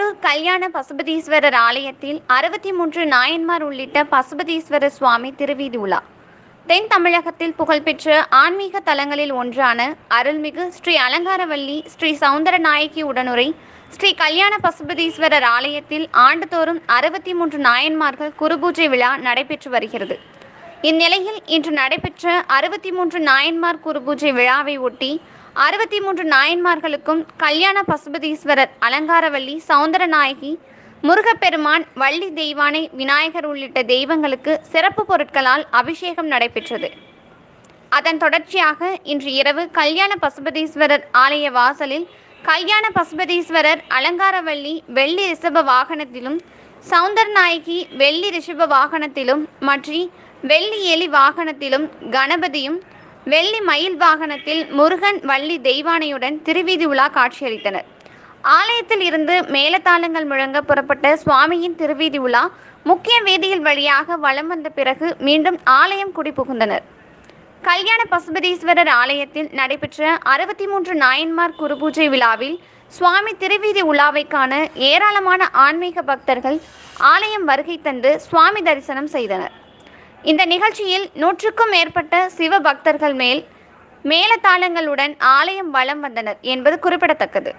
கரூர் கல்யாண பசுபதீஸ்வரர் ஆலயத்தில் 63 நாயன்மார் உள்ளிட்ட பசுபதீஸ்வரர் சுவாமி திருவீதி உலா. தென் தமிழகத்தில் புகழ்பெற்ற ஆன்மீக தலங்களில் ஒன்றான அருள்மிகு ஸ்ரீ அலங்காரவல்லி ஸ்ரீ சவுந்தரநாயகி உடனுரை ஸ்ரீ கல்யாண பசுபதீஸ்வரர் ஆலயத்தில் ஆண்டுதோறும் 63 நாயன்மார்கள் குருபூஜை விழா நடைபெற்று வருகிறது. இந்நிலையில் இன்று நடைபெற்ற 63 நாயன்மார் குருபூஜை விழாவை ஒட்டி 63 நாயன்மார்களுக்கும் கல்யாண பசுபதீஸ்வரர் அலங்காரவல்லி சவுந்தரநாயகி முருக பெருமான் வள்ளி தெய்வானை விநாயகர் உள்ளிட்ட தெய்வங்களுக்கு சிறப்பு பொருட்களால் அபிஷேகம் நடைபெற்றது. அதன் தொடர்ச்சியாக இன்று இரவு கல்யாண பசுபதீஸ்வரர் ஆலய வாசலில் கல்யாண பசுபதீஸ்வரர் அலங்காரவல்லி வெள்ளி ரிஷப வாகனத்திலும் சவுந்தரநாயகி வெள்ளி ரிஷப வாகனத்திலும் மற்றி வெள்ளி எலி வாகனத்திலும் கணபதியும் வெள்ளி மயில் வாகனத்தில் முருகன் வள்ளி தெய்வானையுடன் திருவீதி உலா காட்சியளித்தனர். ஆலயத்தில் இருந்து மேலதாளங்கள் முழங்க புறப்பட்ட சுவாமியின் திருவீதி உலா முக்கிய வீதியில் வழியாக வலம் வந்த பிறகு மீண்டும் ஆலயம் குடிபுகுந்தனர். கல்யாண பசுபதீஸ்வரர் ஆலயத்தில் நடைபெற்ற 63 நாயன்மார் குருபூஜை விழாவில் சுவாமி திருவீதி உலாவை காண ஏராளமான ஆன்மீக பக்தர்கள் ஆலயம் வருகை தந்து சுவாமி தரிசனம் செய்தனர். இந்த நிகழ்ச்சியில் 100க்கும் மேற்பட்ட சிவ பக்தர்கள் மேலதாளங்களுடன் ஆலயம் வலம் வந்தனர் என்பது குறிப்பிடத்தக்கது.